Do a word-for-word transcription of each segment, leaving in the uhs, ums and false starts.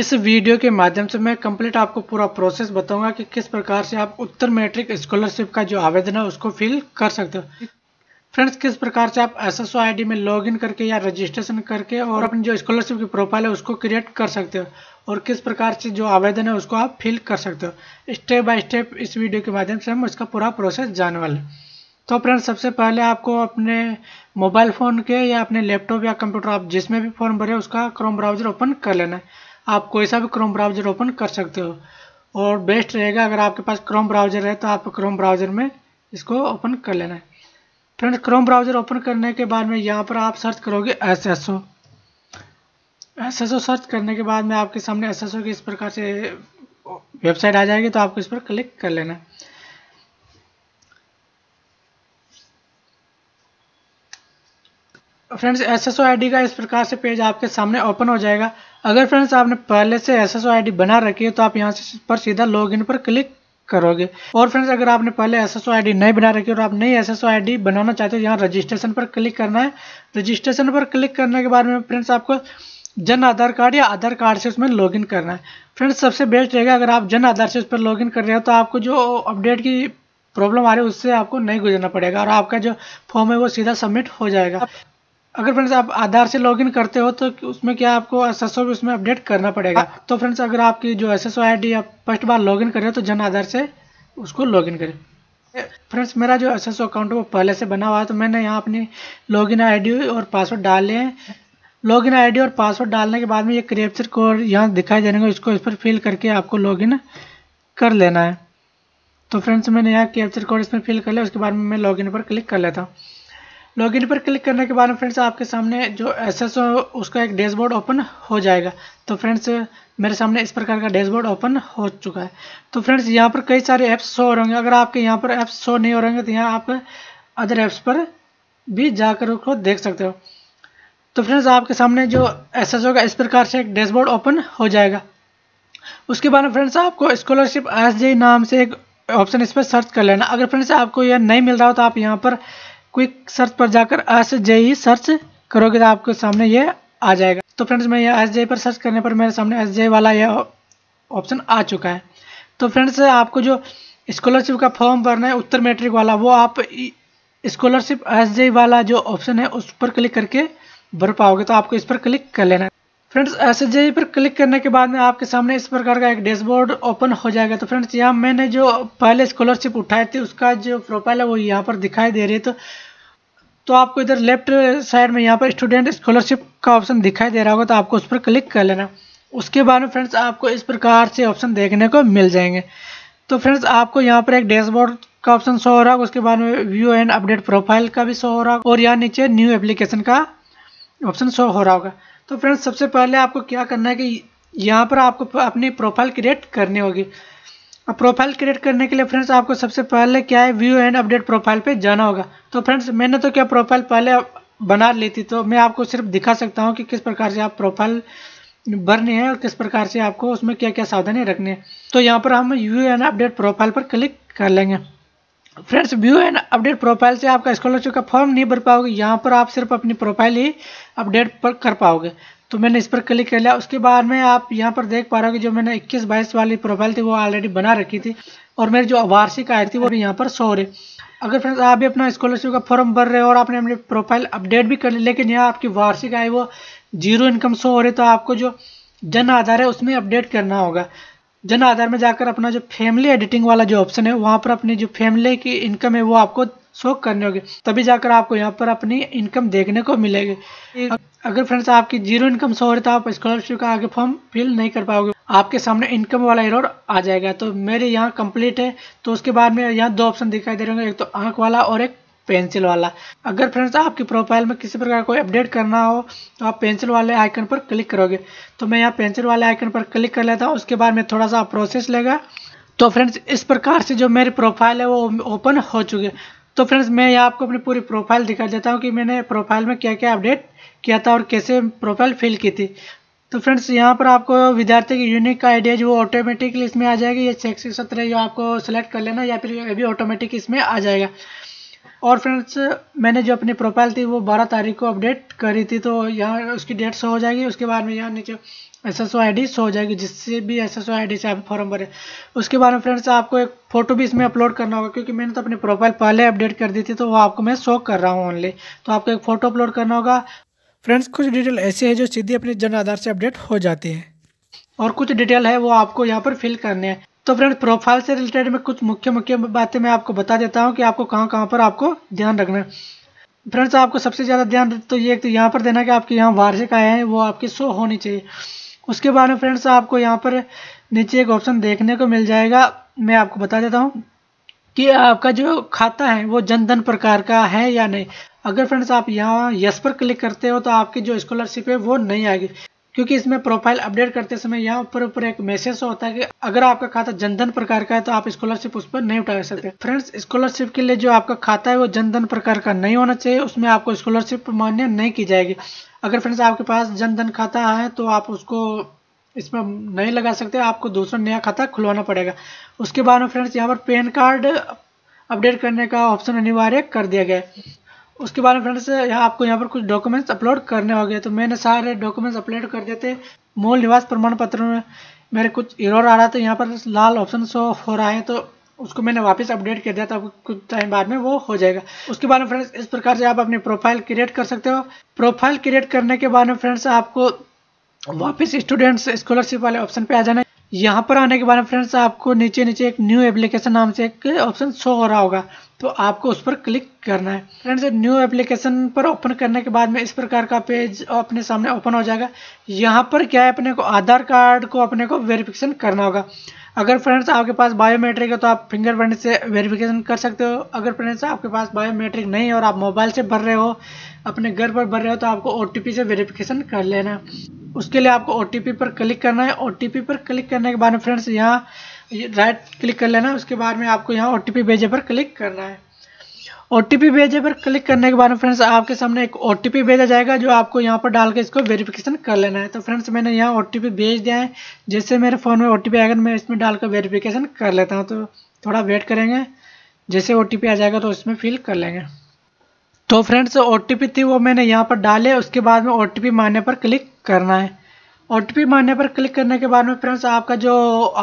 इस वीडियो के माध्यम से मैं कंप्लीट आपको पूरा प्रोसेस बताऊंगा कि किस प्रकार से आप उत्तर मैट्रिक स्कॉलरशिप का जो आवेदन है उसको फिल कर सकते हो। फ्रेंड्स, किस प्रकार से आप S S O I D में लॉगिन करके या रजिस्ट्रेशन करके और अपनी जो स्कॉलरशिप की प्रोफाइल है उसको क्रिएट कर सकते हो और किस प्रकार से जो आवेदन है उसको आप फिल कर सकते हो। स्टेप बाय स्टेप इस वीडियो के माध्यम से हम इसका पूरा प्रोसेस जानने वाले हैं। तो फ्रेंड्स, सबसे पहले आपको अपने मोबाइल फ़ोन के या अपने लैपटॉप या कंप्यूटर, आप जिसमें भी फॉर्म भरे उसका क्रोम ब्राउज़र ओपन कर लेना है। आप कोई सा भी क्रोम ब्राउज़र ओपन कर सकते हो और बेस्ट रहेगा अगर आपके पास क्रोम ब्राउज़र है तो आप क्रोम ब्राउज़र में इसको ओपन कर लेना है। फ्रेंड्स, क्रोम ब्राउज़र ओपन करने के बाद में यहाँ पर आप सर्च करोगे S S O. S S O search करने के बाद में आपके सामने एस एस ओ की इस प्रकार से वेबसाइट आ जाएगी, तो आपको इस पर क्लिक कर लेना है। Friends, S S O I D का इस प्रकार से पेज आपके सामने ओपन हो जाएगा। अगर फ्रेंड्स आपने पहले से S S O I D बना रखी है तो आप यहाँ से पर सीधा लॉगिन पर क्लिक करोगे। और फ्रेंड्स, अगर आपने पहले S S O I D नहीं बना रखी और आप नई S S O I D बनाना चाहते हो, यहाँ रजिस्ट्रेशन पर क्लिक करना है। रजिस्ट्रेशन पर क्लिक करने के बाद में फ्रेंड्स आपको जन आधार कार्ड या आधार कार्ड से उसमें लॉगिन करना है। फ्रेंड्स, सबसे बेस्ट रहेगा अगर आप जन आधार से उस पर लॉगिन कर रहे हो तो आपको जो अपडेट की प्रॉब्लम आ रही है उससे आपको नहीं गुजरना पड़ेगा और आपका जो फॉर्म है वो सीधा सबमिट हो जाएगा। अगर फ्रेंड्स आप आधार से लॉगिन करते हो तो उसमें क्या आपको एस एस ओ भी उसमें अपडेट करना पड़ेगा। तो फ्रेंड्स, अगर आपकी जो S S O I D आप फर्स्ट बार लॉगिन कर रहे हो तो जन आधार से उसको लॉगिन करें। फ्रेंड्स, मेरा जो एस एस ओ अकाउंट है वो पहले से बना हुआ है, तो मैंने यहाँ अपनी लॉगिन आई डी और पासवर्ड डाले हैं। लॉगिन आई डी और पासवर्ड डालने के बाद में ये कैप्चर कोड यहाँ दिखाई देने को, इसको इस पर फिल करके आपको लॉगिन कर लेना है। तो फ्रेंड्स, मैंने यहाँ कैप्चर कोड इसमें फिल कर लिया। उसके बाद में मैं लॉगिन पर क्लिक कर लेता हूँ। लॉगिन पर क्लिक करने के बाद फ्रेंड्स आपके सामने जो एस एस ओ उसका एक डैशबोर्ड ओपन हो जाएगा। तो फ्रेंड्स, मेरे सामने इस प्रकार का डैशबोर्ड ओपन हो चुका है। तो फ्रेंड्स, यहाँ पर कई सारे ऐप्स शो हो रहे होंगे। अगर आपके यहाँ पर ऐप्स शो नहीं हो रहे होंगे तो यहाँ आप अदर ऐप्स पर भी जाकर उसको देख सकते हो। तो फ्रेंड्स, आपके सामने जो एस एस ओ का इस प्रकार से एक डैशबोर्ड ओपन हो जाएगा। उसके बाद फ्रेंड्स आपको स्कॉलरशिप आई एस जे नाम से एक ऑप्शन इस पर सर्च कर लेना। अगर फ्रेंड्स आपको यह नहीं मिल रहा हो तो आप यहाँ पर क्विक सर्च पर जाकर एस जे ई सर्च करोगे तो आपके सामने ये आ जाएगा। तो फ्रेंड्स, मैं यह एस जे ई पर सर्च करने पर मेरे सामने एस जे ई वाला यह ऑप्शन आ चुका है। तो फ्रेंड्स, आपको जो स्कॉलरशिप का फॉर्म भरना है उत्तर मैट्रिक वाला, वो आप स्कॉलरशिप एस जे ई वाला जो ऑप्शन है उस पर क्लिक करके भर पाओगे। तो आपको इस पर क्लिक कर लेना है। फ्रेंड्स, एस जे ई पर क्लिक करने के बाद में आपके सामने इस प्रकार का एक डैशबोर्ड ओपन हो जाएगा। तो फ्रेंड्स, यहाँ मैंने जो पहले स्कॉलरशिप उठाई थी उसका जो प्रोफाइल है वो यहाँ पर दिखाई दे रही है। तो तो आपको इधर लेफ्ट साइड में यहाँ पर स्टूडेंट स्कॉलरशिप का ऑप्शन दिखाई दे रहा होगा, तो आपको उस पर क्लिक कर लेना। उसके बाद में फ्रेंड्स आपको इस प्रकार से ऑप्शन देखने को मिल जाएंगे। तो फ्रेंड्स, आपको यहाँ पर एक डैशबोर्ड का ऑप्शन शो हो रहा है। उसके बाद में व्यू एंड अपडेट प्रोफाइल का भी शो हो रहा है और यहाँ नीचे न्यू एप्लीकेशन का ऑप्शन शो हो रहा होगा। तो फ्रेंड्स, सबसे पहले आपको क्या करना है कि यहाँ पर आपको अपनी प्रोफाइल क्रिएट करनी होगी। अब प्रोफाइल क्रिएट करने के लिए फ्रेंड्स आपको सबसे पहले क्या है, व्यू एंड अपडेट प्रोफाइल पे जाना होगा। तो फ्रेंड्स, मैंने तो क्या प्रोफाइल पहले बना ली थी, तो मैं आपको सिर्फ दिखा सकता हूँ कि किस प्रकार से आप प्रोफाइल भरनी है और किस प्रकार से आपको उसमें क्या क्या सावधानी रखनी है। तो यहाँ पर हम व्यू एंड अपडेट प्रोफाइल पर क्लिक कर लेंगे। Friends, view and update profile से आपका स्कॉलरशिप का फॉर्म नहीं भर पाओगे। यहाँ पर आप सिर्फ अपनी प्रोफाइल ही अपडेट पर कर पाओगे। तो मैंने इस पर क्लिक कर लिया। उसके बाद में आप यहाँ पर देख पा रहे हो कि जो मैंने इक्कीस बाईस वाली प्रोफाइल थी वो ऑलरेडी बना रखी थी और मेरी जो वार्षिक आय थी वो भी यहाँ पर शो हो रही। अगर फ्रेंड्स आप भी अपना स्कॉलरशिप का फॉर्म भर रहे हो और आपने अपनी प्रोफाइल अपडेट भी कर ली, लेकिन यहाँ आपकी वार्षिक आय वो जीरो इनकम शो हो रही, तो आपको जो जन आधार है उसमें अपडेट करना होगा। जन आधार में जाकर अपना जो फैमिली एडिटिंग वाला जो ऑप्शन है वहाँ पर अपनी जो फैमिली की इनकम है वो आपको शो करनी होगी, तभी जाकर आपको यहाँ पर अपनी इनकम देखने को मिलेगी। अगर फ्रेंड्स आपकी जीरो इनकम शो हो रही तो आप स्कॉलरशिप का आगे फॉर्म फिल नहीं कर पाओगे, आपके सामने इनकम वाला एरर आ जाएगा। तो मेरे यहाँ कंप्लीट है। तो उसके बाद में यहाँ दो ऑप्शन दिखाई दे रहे होंगे, एक तो आंख वाला और एक पेंसिल वाला। अगर फ्रेंड्स आपकी प्रोफाइल में किसी प्रकार कोई अपडेट करना हो तो आप पेंसिल वाले आइकन पर क्लिक करोगे। तो मैं यहाँ पेंसिल वाले आइकन पर क्लिक कर लेता हूँ। उसके बाद में थोड़ा सा प्रोसेस लेगा। तो फ्रेंड्स, इस प्रकार से जो मेरी प्रोफाइल है वो ओपन हो चुकी है। तो फ्रेंड्स, मैं यहाँ आपको अपनी पूरी प्रोफाइल दिखा देता हूँ कि मैंने प्रोफाइल में क्या क्या अपडेट किया था और कैसे प्रोफाइल फिल की थी। तो फ्रेंड्स, यहाँ पर आपको विद्यार्थी की यूनिक आईडी है वो ऑटोमेटिकली इसमें आ जाएगी। ये सेक्शन सत्रह जो आपको सेलेक्ट कर लेना या फिर ये भी ऑटोमेटिक इसमें आ जाएगा। और फ्रेंड्स मैंने जो अपनी प्रोफाइल थी वो बारह तारीख को अपडेट करी थी, तो यहाँ उसकी डेट शो हो जाएगी। उसके बाद में यहाँ नीचे S S O I D show हो जाएगी, जिससे भी S S O I D से आप फॉर्म भरे। उसके बाद में फ्रेंड्स आपको एक फ़ोटो भी इसमें अपलोड करना होगा, क्योंकि मैंने तो अपनी प्रोफाइल पहले अपडेट कर दी थी तो वो आपको मैं शो कर रहा हूँ ओनली। तो आपको एक फ़ोटो अपलोड करना होगा। फ्रेंड्स कुछ डिटेल ऐसे है जो सीधे अपने जन आधार से अपडेट हो जाती है और कुछ डिटेल है वो आपको यहाँ पर फिल करने हैं। तो फ्रेंड्स प्रोफाइल से रिलेटेड में कुछ मुख्य मुख्य बातें मैं आपको बता देता हूँ कि आपको कहाँ कहाँ पर आपको ध्यान रखना है। फ्रेंड्स आपको सबसे ज़्यादा ध्यान तो ये तो यहाँ पर देना कि आपके यहाँ वार्षिक आए हैं वो आपकी शो होनी चाहिए। उसके बाद में फ्रेंड्स आपको यहाँ पर नीचे एक ऑप्शन देखने को मिल जाएगा, मैं आपको बता देता हूँ कि आपका जो खाता है वो जनधन प्रकार का है या नहीं। अगर फ्रेंड्स आप यहाँ यस पर क्लिक करते हो तो आपकी जो स्कॉलरशिप है वो नहीं आएगी, क्योंकि इसमें प्रोफाइल अपडेट करते समय यहाँ ऊपर ऊपर एक मैसेज होता है कि अगर आपका खाता जनधन प्रकार का है तो आप स्कॉलरशिप उस पर नहीं उठा सकते। फ्रेंड्स स्कॉलरशिप के लिए जो आपका खाता है वो जनधन प्रकार का नहीं होना चाहिए, उसमें आपको स्कॉलरशिप मान्य नहीं की जाएगी। अगर फ्रेंड्स आपके पास जनधन खाता है तो आप उसको इसमें नहीं लगा सकते, आपको दूसरा नया खाता खुलवाना पड़ेगा। उसके बाद में फ्रेंड्स यहाँ पर पैन कार्ड अपडेट करने का ऑप्शन अनिवार्य कर दिया गया है। उसके बाद में फ्रेंड्स यहाँ आपको यहाँ पर कुछ डॉक्यूमेंट्स अपलोड करने होंगे, तो मैंने सारे डॉक्यूमेंट्स अपलोड कर दिए थे। मूल निवास प्रमाण पत्र में मेरे कुछ एरर आ रहा था, यहाँ पर लाल ऑप्शन शो हो रहा है, तो उसको मैंने वापस अपडेट कर दिया था। कुछ टाइम बाद में वो हो जाएगा। उसके बाद में फ्रेंड्स इस प्रकार से आप अपनी प्रोफाइल क्रिएट कर सकते हो। प्रोफाइल क्रिएट करने के बाद में फ्रेंड्स आपको वापस स्टूडेंट्स स्कॉलरशिप वाले ऑप्शन पे आ जाना है। यहाँ पर आने के बाद में फ्रेंड्स आपको नीचे नीचे एक न्यू एप्लीकेशन नाम से एक ऑप्शन शो हो रहा होगा, तो आपको उस पर क्लिक करना है। फ्रेंड्स न्यू एप्लीकेशन पर ओपन करने के बाद में इस प्रकार का पेज अपने सामने ओपन हो जाएगा। यहाँ पर क्या है, अपने को आधार कार्ड को अपने को वेरिफिकेशन करना होगा। अगर फ्रेंड्स आपके पास बायोमेट्रिक है तो आप फिंगरप्रिंट से वेरिफिकेशन कर सकते हो। अगर फ्रेंड्स आपके पास बायोमेट्रिक नहीं है और आप मोबाइल से भर रहे हो, अपने घर पर भर रहे हो, तो आपको ओ टी पी से वेरिफिकेशन कर लेना है। उसके लिए आपको ओ टी पी पर क्लिक करना है। ओ टी पी पर क्लिक करने के बाद में फ्रेंड्स यहाँ राइट क्लिक कर लेना है। उसके बाद में आपको यहाँ ओ टी पी भेजे पर क्लिक करना है। ओ टी पी भेजे पर क्लिक करने के बाद में फ्रेंड्स आपके सामने एक ओ टी पी भेजा जाएगा, जो आपको यहाँ पर डाल के इसको वेरिफिकेशन कर लेना है। तो फ्रेंड्स मैंने यहाँ ओ टी पी भेज दिया है। जैसे मेरे फ़ोन में ओ टी पी आएगा मैं इसमें डाल कर वेरिफिकेशन कर लेता हूँ, तो थोड़ा वेट करेंगे। जैसे ओ टी पी आ जाएगा तो इसमें फिल कर लेंगे। तो फ्रेंड्स ओ टी पी थी वो मैंने यहाँ पर डाले। उसके बाद में ओ टी पी मांगने पर क्लिक करना है। ओ टी पी मांगने पर क्लिक करने के बाद में फ्रेंड्स आपका जो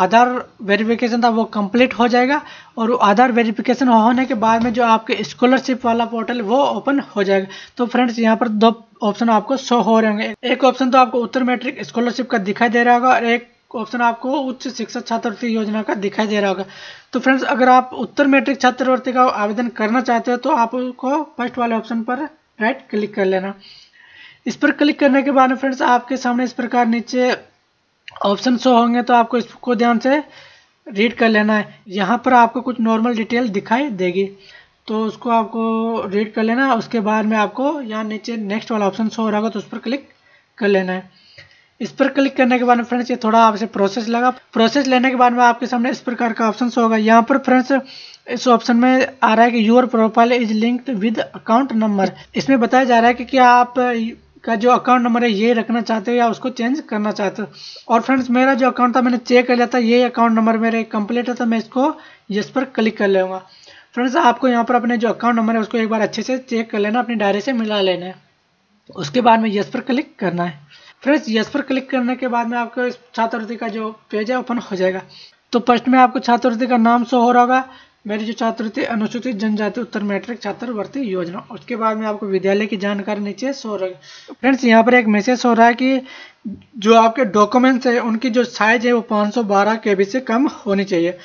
आधार वेरिफिकेशन था वो कंप्लीट हो जाएगा, और आधार वेरिफिकेशन होने के बाद में जो आपके स्कॉलरशिप वाला पोर्टल वो ओपन हो जाएगा। तो फ्रेंड्स यहाँ पर दो ऑप्शन आपको शो हो रहे होंगे। एक ऑप्शन तो आपको उत्तर मैट्रिक स्कॉलरशिप का दिखाई दे रहा होगा और एक ऑप्शन आपको उच्च शिक्षा छात्रवृत्ति योजना का दिखाई दे रहा होगा। तो फ्रेंड्स अगर आप उत्तर मैट्रिक छात्रवृत्ति का आवेदन करना चाहते हो तो आपको फर्स्ट वाले ऑप्शन पर राइट क्लिक कर लेना। इस पर क्लिक करने के बाद फ्रेंड्स आपके सामने इस प्रकार नीचे ऑप्शन शो होंगे, तो आपको इसको ध्यान से रीड कर लेना है। यहाँ पर आपको कुछ नॉर्मल डिटेल दिखाई देगी, तो उसको आपको रीड कर लेना। उसके बाद में आपको यहाँ नीचे नेक्स्ट वाला ऑप्शन शो हो रहा होगा, तो उस पर क्लिक कर लेना है। इस पर क्लिक करने के बाद फ्रेंड्स ये थोड़ा आपसे प्रोसेस लगा। प्रोसेस लेने के बाद में आपके सामने इस प्रकार का ऑप्शन शो होगा। यहाँ पर फ्रेंड्स इस ऑप्शन में आ रहा है कि your profile is linked with account number. इसमें बताया जा रहा है कि क्या आप का जो अकाउंट नंबर है ये रखना चाहते हो या उसको चेंज करना चाहते हो। और फ्रेंड्स मेरा जो अकाउंट था मैंने चेक कर लिया था, ये अकाउंट नंबर मेरे कंप्लीट है, तो मैं इसको यस पर क्लिक कर लूँगा। फ्रेंड्स आपको यहाँ पर अपने जो अकाउंट नंबर है उसको एक बार अच्छे से चेक कर लेना, अपनी डायरी से मिला लेना है। उसके बाद में यस पर क्लिक करना है। फ्रेंड्स यस पर क्लिक करने के बाद में आपको इस छात्रवृत्ति का जो पेज है ओपन हो जाएगा। तो फर्स्ट में आपको छात्रवृत्ति का नाम शो हो रहा होगा, मेरी जो छात्रवृत्ति अनुसूचित जनजाति उत्तर मैट्रिक छात्रवृत्ति योजना। उसके बाद में आपको विद्यालय की जानकारी नीचे शो हो रही है। फ्रेंड्स यहाँ पर एक मैसेज हो रहा है कि जो आपके डॉक्यूमेंट्स हैं उनकी जो साइज है वो पाँच सौ बारह के बी से कम होनी चाहिए,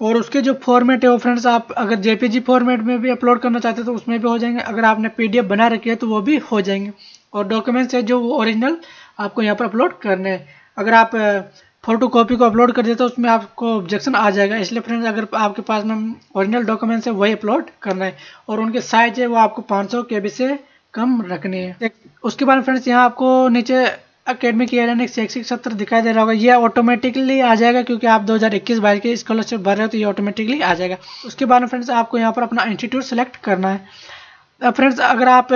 और उसके जो फॉर्मेट है वो फ्रेंड्स आप अगर जेपीजी फॉर्मेट में भी अपलोड करना चाहते हो तो उसमें भी हो जाएंगे, अगर आपने पीडीएफ बना रखी है तो वो भी हो जाएंगे। और डॉक्यूमेंट्स है जो वो ओरिजिनल आपको यहाँ पर अपलोड करने हैं। अगर आप फोटो कॉपी को अपलोड कर देते हो उसमें आपको ऑब्जेक्शन आ जाएगा, इसलिए फ्रेंड्स अगर आपके पास में ओरिजिनल डॉक्यूमेंट्स है वही अपलोड करना है, और उनके साइज है वो आपको पाँच सौ के बी से कम रखनी है। उसके बाद फ्रेंड्स यहाँ आपको नीचे अकेडमिक ईयर एंड शैक्षिक सत्र दिखाई दे रहा होगा, ये ऑटोमेटिकली आ जाएगा क्योंकि आप दो हज़ार इक्कीस बाईस के स्कॉलरशिप भर रहे हो, तो ये ऑटोमेटिकली आ जाएगा। उसके बाद फ्रेंड्स आपको यहाँ पर अपना इंस्टीट्यूट सेलेक्ट करना है। फ्रेंड्स अगर आप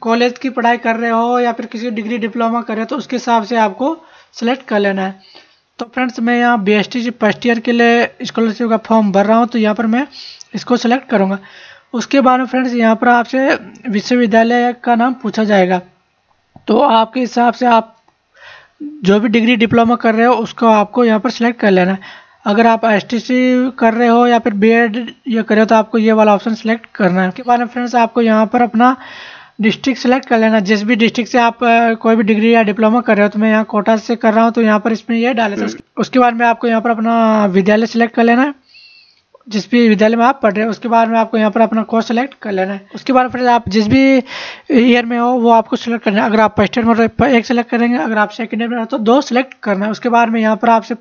कॉलेज की पढ़ाई कर रहे हो या फिर किसी डिग्री डिप्लोमा कर रहे हो तो उसके हिसाब से आपको सेलेक्ट कर लेना है। तो फ्रेंड्स मैं यहाँ B S T C first year के लिए स्कॉलरशिप का फॉर्म भर रहा हूँ, तो यहाँ पर मैं इसको सेलेक्ट करूँगा। उसके बाद में फ्रेंड्स यहाँ पर आपसे विश्वविद्यालय का नाम पूछा जाएगा। तो आपके हिसाब से आप जो भी डिग्री डिप्लोमा कर रहे हो उसको आपको यहाँ पर सिलेक्ट कर लेना है। अगर आप एसटीसी कर रहे हो या फिर बीएड ये कर रहे हो तो आपको ये वाला ऑप्शन सिलेक्ट करना है। उसके बाद में फ्रेंड्स आपको यहाँ पर अपना डिस्ट्रिक्ट सेलेक्ट कर लेना। जिस भी डिस्ट्रिक्ट से आप कोई भी डिग्री या डिप्लोमा कर रहे हो, तो मैं यहाँ कोटा से कर रहा हूँ तो यहाँ पर इसमें यह डाले। उसके बाद में आपको यहाँ पर अपना विद्यालय सेलेक्ट कर लेना है जिस भी विद्यालय में आप पढ़ रहे हो। उसके बाद में आपको यहाँ पर अपना कोर्स सेलेक्ट कर लेना है। उसके बाद फिर आप जिस भी ईयर में हो वो आपको सेलेक्ट करना है। अगर आप फर्स्ट ईयर में तो एक सेलेक्ट करेंगे, अगर आप सेकेंड ईयर में हो तो दो सेलेक्ट करना है। उसके बाद में यहाँ पर आपसे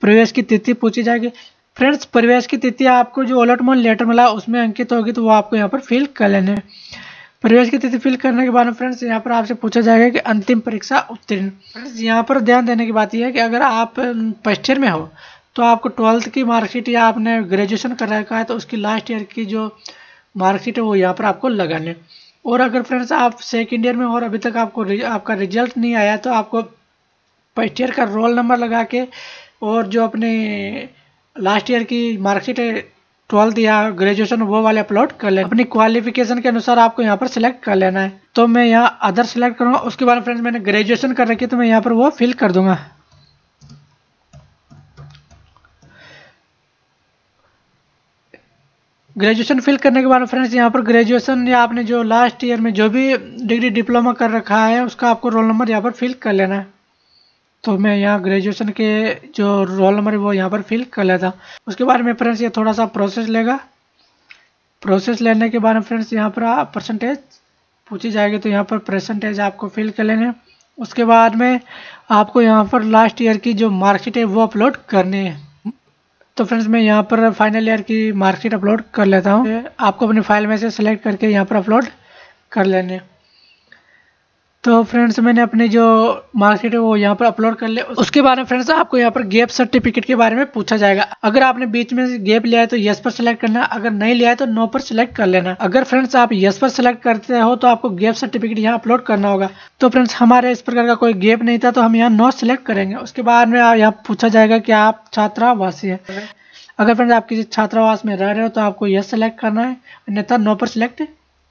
प्रवेश की तिथि पूछी जाएगी। फ्रेंड्स प्रवेश की तिथि आपको जो अलॉटमेंट लेटर मिला उसमें अंकित होगी, तो वो आपको यहाँ पर फिल कर लेना है। प्रवेश की तिथि फिल करने के बाद में फ्रेंड्स यहाँ पर आपसे पूछा जाएगा कि अंतिम परीक्षा उत्तीर्ण। फ्रेंड्स यहाँ पर ध्यान देने की बात यह है कि अगर आप फर्स्ट ईयर में हो तो आपको ट्वेल्थ की मार्कशीट या आपने ग्रेजुएशन कर रखा है तो उसकी लास्ट ईयर की जो मार्कशीट है वो यहाँ पर आपको लगानी है। और अगर फ्रेंड्स आप सेकेंड ईयर में हो और अभी तक आपको आपका रिजल्ट नहीं आया तो आपको फर्स्ट ईयर का रोल नंबर लगा के और जो अपने लास्ट ईयर की मार्कशीट है ट्वेल्थ या ग्रेजुएशन वो वाले अपलोड कर लेना। अपनी क्वालिफिकेशन के अनुसार आपको यहाँ पर सिलेक्ट कर लेना है। तो मैं यहाँ अदर सिलेक्ट करूँगा। उसके बाद फ्रेंड्स मैंने ग्रेजुएशन कर रखी है तो मैं यहाँ पर वो फिल कर दूंगा। ग्रेजुएशन फिल करने के बाद फ्रेंड्स यहाँ पर ग्रेजुएशन या आपने जो लास्ट ईयर में जो भी डिग्री डिप्लोमा कर रखा है उसका आपको रोल नंबर यहाँ पर फिल कर लेना है। तो मैं यहाँ ग्रेजुएशन के जो रोल नंबर है वो यहाँ पर फिल कर लेता हूँ। उसके बाद में फ्रेंड्स ये थोड़ा सा प्रोसेस लेगा। प्रोसेस लेने के बाद में फ्रेंड्स यहाँ पर परसेंटेज पूछी जाएगी तो यहाँ पर परसेंटेज आपको फिल कर लेने। उसके बाद में आपको यहाँ पर लास्ट ईयर की जो मार्कशीट है वो अपलोड करनी है। तो फ्रेंड्स मैं यहाँ पर फाइनल ईयर की मार्कशीट अपलोड कर लेता हूँ। आपको अपनी फाइल में से सिलेक्ट करके यहाँ पर अपलोड कर लेने। तो फ्रेंड्स मैंने अपने जो मार्कशीट है वो यहाँ पर अपलोड कर ले। उसके बाद में फ्रेंड्स आपको यहाँ पर गैप सर्टिफिकेट के बारे में पूछा जाएगा। अगर आपने बीच में गैप लिया है तो यस पर सिलेक्ट करना, अगर नहीं लिया है तो नो पर सिलेक्ट कर लेना। अगर फ्रेंड्स आप यस पर सिलेक्ट करते हो तो आपको गैप सर्टिफिकेट यहाँ अपलोड करना होगा। तो फ्रेंड्स हमारे इस प्रकार का कोई गैप नहीं था तो हम यहाँ नो सिलेक्ट करेंगे। उसके बाद में यहाँ पूछा जाएगा कि आप छात्रावासी हैं। अगर फ्रेंड्स आप किसी छात्रावास में रह रहे हो तो आपको यस सिलेक्ट करना है, अन्यथा नो पर सिलेक्ट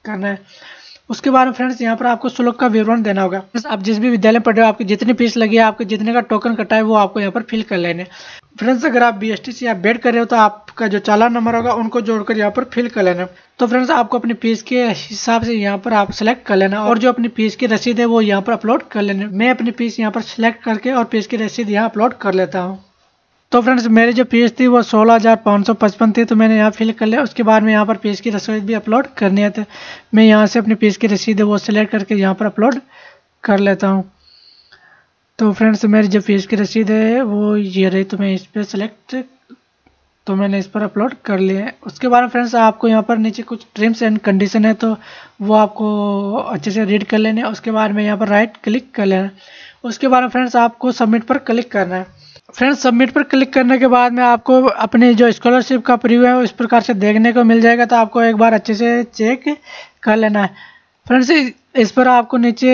करना है। उसके बाद में फ्रेंड्स यहाँ पर आपको शुल्क का विवरण देना होगा। आप जिस भी विद्यालय में पढ़ रहे हो आपकी जितनी फीस लगी है, आपके जितने का टोकन कटा है वो आपको यहाँ पर फिल कर लेने। फ्रेंड्स अगर आप बीएसटीसी या बीएड कर रहे हो तो आपका जो चालान नंबर होगा उनको जोड़कर यहाँ पर फिल कर लेना। तो फ्रेंड्स आपको अपनी फीस के हिसाब से यहाँ पर आप सिलेक्ट कर लेना और जो अपनी फीस की रसीद है वो यहाँ पर अपलोड कर लेना। मैं अपनी फीस यहाँ पर सिलेक्ट करके और फीस की रसीद यहाँ अपलोड कर लेता हूँ। तो फ्रेंड्स मेरी जो फीस थी वो सोलह हज़ार पाँच सौ पचपन थी तो मैंने यहाँ फिल कर लिया। उसके बाद में यहाँ पर फीस की रसीद भी अपलोड करनी है तो मैं यहाँ से अपनी फीस की रसीद है वो सिलेक्ट करके यहाँ पर अपलोड कर लेता हूँ। तो फ्रेंड्स मेरी जो फीस की रसीद है वो ये रही तो मैं इस पर सिलेक्ट तो मैंने इस पर अपलोड कर लिया है। उसके बाद फ्रेंड्स आपको यहाँ पर नीचे कुछ टर्म्स एंड कंडीशन है तो वो आपको अच्छे से रीड कर लेने। उसके बाद में यहाँ पर राइट क्लिक कर लेना। उसके बाद फ्रेंड्स आपको सबमिट पर क्लिक करना है। फ्रेंड्स सबमिट पर क्लिक करने के बाद में आपको अपने जो स्कॉलरशिप का प्रीव्यू है इस प्रकार से देखने को मिल जाएगा। तो आपको एक बार अच्छे से चेक कर लेना है। फ्रेंड्स इस पर आपको नीचे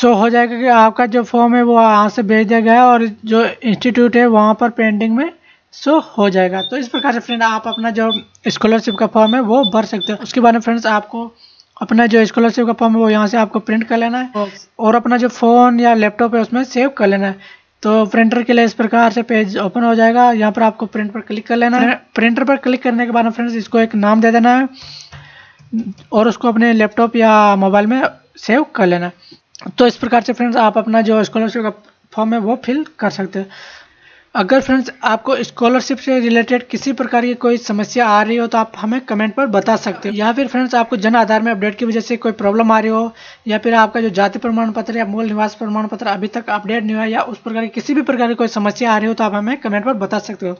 शो हो जाएगा कि आपका जो फॉर्म है वो यहाँ से भेज दिया गया है और जो इंस्टीट्यूट है वहाँ पर पेंडिंग में शो हो जाएगा। तो इस प्रकार से फ्रेंड आप अपना जो स्कॉलरशिप का फॉर्म है वो भर सकते हो। उसके बाद में फ्रेंड्स आपको अपना जो स्कॉलरशिप का फॉर्म है वो यहाँ से आपको प्रिंट कर लेना है और अपना जो फ़ोन या लैपटॉप है उसमें सेव कर लेना है। तो प्रिंटर के लिए इस प्रकार से पेज ओपन हो जाएगा। यहाँ पर आपको प्रिंट पर क्लिक कर लेना है। प्रिंटर पर क्लिक करने के बाद फ्रेंड्स इसको एक नाम दे देना है और उसको अपने लैपटॉप या मोबाइल में सेव कर लेना है। तो इस प्रकार से फ्रेंड्स आप अपना जो स्कॉलरशिप का फॉर्म है वो फिल कर सकते हैं। अगर फ्रेंड्स आपको स्कॉलरशिप से रिलेटेड किसी प्रकार की कोई समस्या आ रही हो तो आप हमें कमेंट पर बता सकते हो। या फिर फ्रेंड्स आपको जन आधार में अपडेट की वजह से कोई प्रॉब्लम आ रही हो या फिर आपका जो जाति प्रमाण पत्र या मूल निवास प्रमाण पत्र अभी तक अपडेट नहीं हुआ या उस प्रकार की किसी भी प्रकार की कोई समस्या आ रही हो तो आप हमें कमेंट पर बता सकते हो।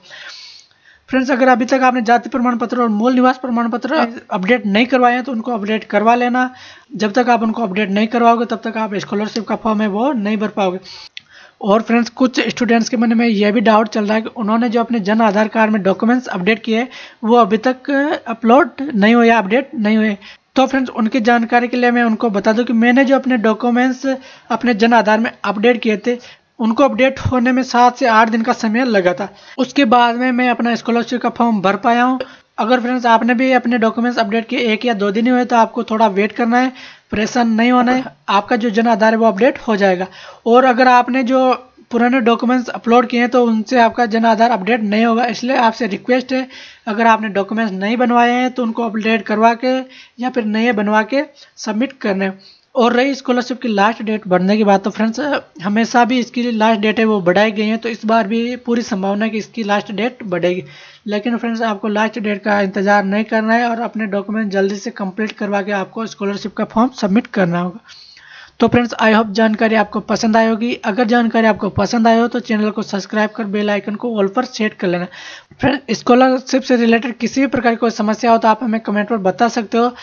फ्रेंड्स अगर अभी तक आपने जाति प्रमाण पत्र और मूल निवास प्रमाण पत्र अपडेट नहीं करवाए हैं तो उनको अपडेट करवा लेना। जब तक आप उनको अपडेट नहीं करवाओगे तब तक आप स्कॉलरशिप का फॉर्म है वो नहीं भर पाओगे। और फ्रेंड्स कुछ स्टूडेंट्स के मन में यह भी डाउट चल रहा है कि उन्होंने जो अपने जन आधार कार्ड में डॉक्यूमेंट्स अपडेट किए वो अभी तक अपलोड नहीं हुए या अपडेट नहीं हुए। तो फ्रेंड्स उनकी जानकारी के लिए मैं उनको बता दूं कि मैंने जो अपने डॉक्यूमेंट्स अपने जन आधार में अपडेट किए थे उनको अपडेट होने में सात से आठ दिन का समय लगा था। उसके बाद में मैं अपना स्कॉलरशिप का फॉर्म भर पाया हूँ। अगर फ्रेंड्स आपने भी अपने डॉक्यूमेंट्स अपडेट किए एक या दो दिन ही हुए तो आपको थोड़ा वेट करना है, परेशान नहीं होना है, आपका जो जन आधार है वो अपडेट हो जाएगा। और अगर आपने जो पुराने डॉक्यूमेंट्स अपलोड किए हैं तो उनसे आपका जन आधार अपडेट नहीं होगा, इसलिए आपसे रिक्वेस्ट है अगर आपने डॉक्यूमेंट्स नहीं बनवाए हैं तो उनको अपडेट करवा के या फिर नए बनवा के सबमिट करने। और रही स्कॉलरशिप की लास्ट डेट बढ़ने की बात, तो फ्रेंड्स हमेशा भी इसकी लास्ट डेट है वो बढ़ाई गई है, तो इस बार भी पूरी संभावना है कि इसकी लास्ट डेट बढ़ेगी। लेकिन फ्रेंड्स आपको लास्ट डेट का इंतजार नहीं करना है और अपने डॉक्यूमेंट जल्दी से कंप्लीट करवा के आपको स्कॉलरशिप का फॉर्म सबमिट करना होगा। तो फ्रेंड्स आई होप जानकारी आपको पसंद आई होगी। अगर जानकारी आपको पसंद आई हो तो चैनल को सब्सक्राइब कर बेल आइकन को ऑल पर सेट कर लेना। फ्रेंड्स स्कॉलरशिप से रिलेटेड किसी भी प्रकार की कोई समस्या हो तो आप हमें कमेंट पर बता सकते हो।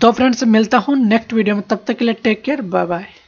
तो फ्रेंड्स मिलता हूँ नेक्स्ट वीडियो में, तब तक के लिए टेक केयर, बाय बाय।